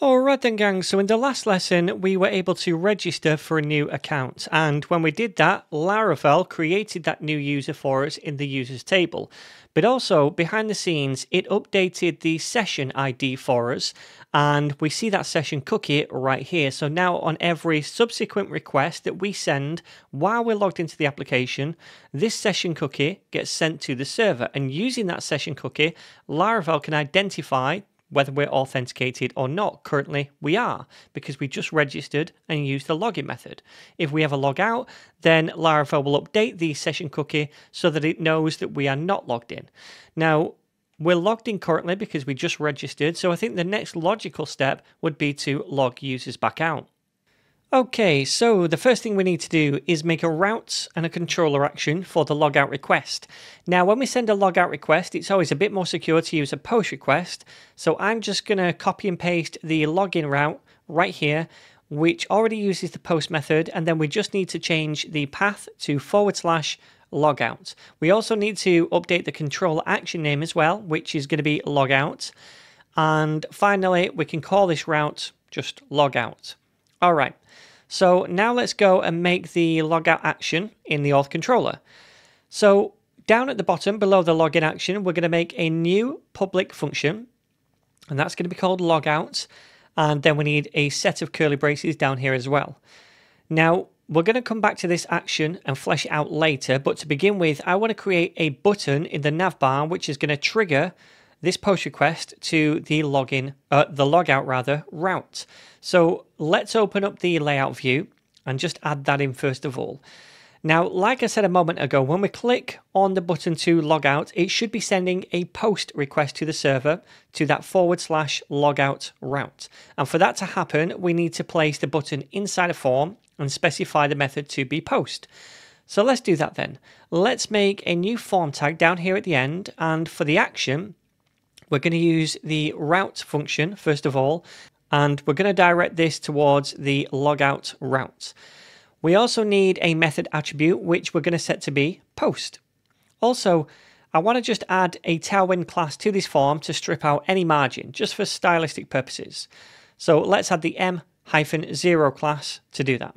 Alright then gang, so in the last lesson we were able to register for a new account, and when we did that, Laravel created that new user for us in the users table. But also behind the scenes it updated the session ID for us, and we see that session cookie right here. So now on every subsequent request that we send while we're logged into the application, this session cookie gets sent to the server, and using that session cookie Laravel can identify whether we're authenticated or not. Currently we are, because we just registered and used the login method. If we ever log out, then Laravel will update the session cookie so that it knows that we are not logged in. Now, we're logged in currently because we just registered, so I think the next logical step would be to log users back out. Okay, so the first thing we need to do is make a route and a controller action for the logout request. Now, when we send a logout request, it's always a bit more secure to use a post request. So I'm just going to copy and paste the login route right here, which already uses the post method. And then we just need to change the path to /logout. We also need to update the controller action name as well, which is going to be logout. And finally, we can call this route just logout. All right, so now let's go and make the logout action in the auth controller. So down at the bottom below the login action, we're going to make a new public function, and that's going to be called logout. And then we need a set of curly braces down here as well. Now, we're going to come back to this action and flesh it out later. But to begin with, I want to create a button in the navbar, which is going to trigger this post request to the logout route. So let's open up the layout view and just add that in first of all. Now, like I said a moment ago, when we click on the button to logout, it should be sending a post request to the server to that /logout route. And for that to happen, we need to place the button inside a form and specify the method to be post. So let's do that then. Let's make a new form tag down here at the end, and for the action, we're going to use the route function first of all, and we're going to direct this towards the logout route. We also need a method attribute, which we're going to set to be post. Also, I want to just add a Tailwind class to this form to strip out any margin, just for stylistic purposes. So let's add the m-0 class to do that.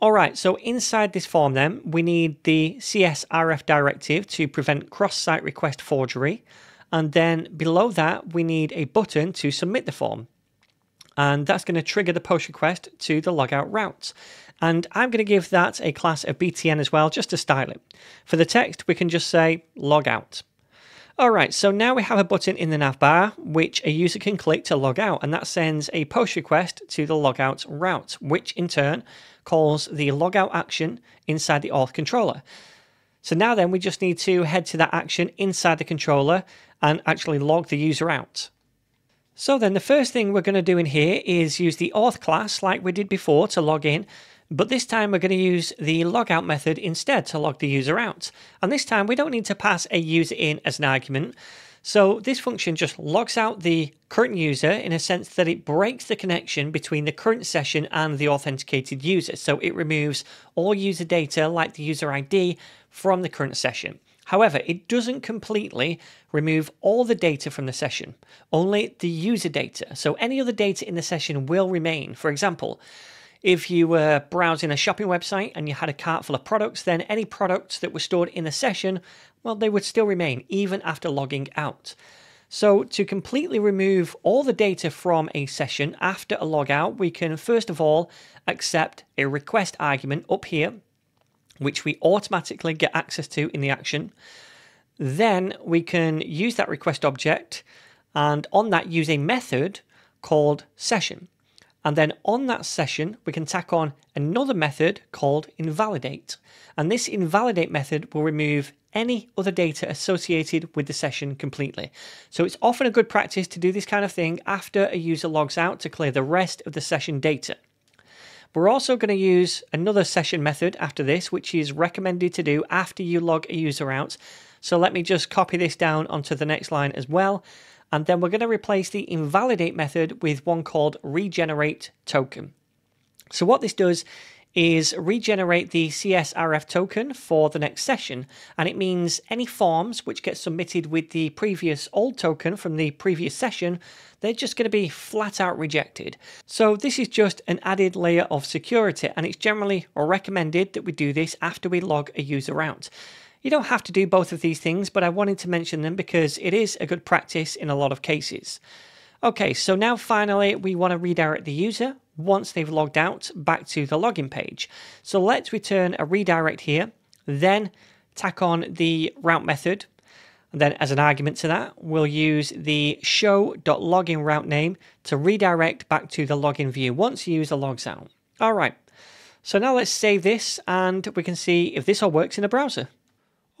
All right, so inside this form then, we need the CSRF directive to prevent cross-site request forgery. And then below that, we need a button to submit the form. And that's going to trigger the post request to the logout route. And I'm going to give that a class of BTN as well, just to style it. For the text, we can just say logout. All right, so now we have a button in the navbar, which a user can click to log out. And that sends a post request to the logout route, which in turn calls the logout action inside the auth controller. So now then, we just need to head to that action inside the controller and actually log the user out. So then the first thing we're going to do in here is use the auth class like we did before to log in, but this time we're going to use the logout method instead to log the user out. And this time we don't need to pass a user in as an argument. So this function just logs out the current user in a sense that it breaks the connection between the current session and the authenticated user. So it removes all user data like the user ID from the current session. However, it doesn't completely remove all the data from the session, only the user data. So any other data in the session will remain. For example, if you were browsing a shopping website and you had a cart full of products, then any products that were stored in the session, well, they would still remain even after logging out. So to completely remove all the data from a session after a logout, we can first of all accept a request argument up here, which we automatically get access to in the action. Then we can use that request object and on that use a method called session. And then on that session, we can tack on another method called invalidate. And this invalidate method will remove any other data associated with the session completely. So it's often a good practice to do this kind of thing after a user logs out to clear the rest of the session data. We're also going to use another session method after this, which is recommended to do after you log a user out. So let me just copy this down onto the next line as well. And then we're going to replace the invalidate method with one called regenerate token. So what this does is regenerate the CSRF token for the next session, and it means any forms which get submitted with the previous old token from the previous session, they're just going to be flat out rejected. So this is just an added layer of security, and it's generally recommended that we do this after we log a user out. You don't have to do both of these things, but I wanted to mention them because it is a good practice in a lot of cases. Okay, so now finally we want to redirect the user once they've logged out back to the login page. So let's return a redirect here, then tack on the route method. And then as an argument to that, we'll use the show.login route name to redirect back to the login view once the user logs out. All right, so now let's save this and we can see if this all works in the browser.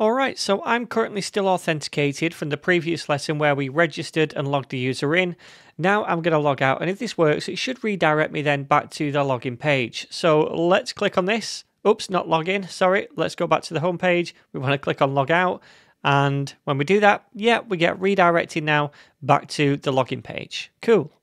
All right, so I'm currently still authenticated from the previous lesson where we registered and logged the user in. Now I'm going to log out, and if this works, it should redirect me then back to the login page. So let's click on this. Oops, not login, sorry. Let's go back to the home page. We want to click on log out. And when we do that, yeah, we get redirected now back to the login page. Cool.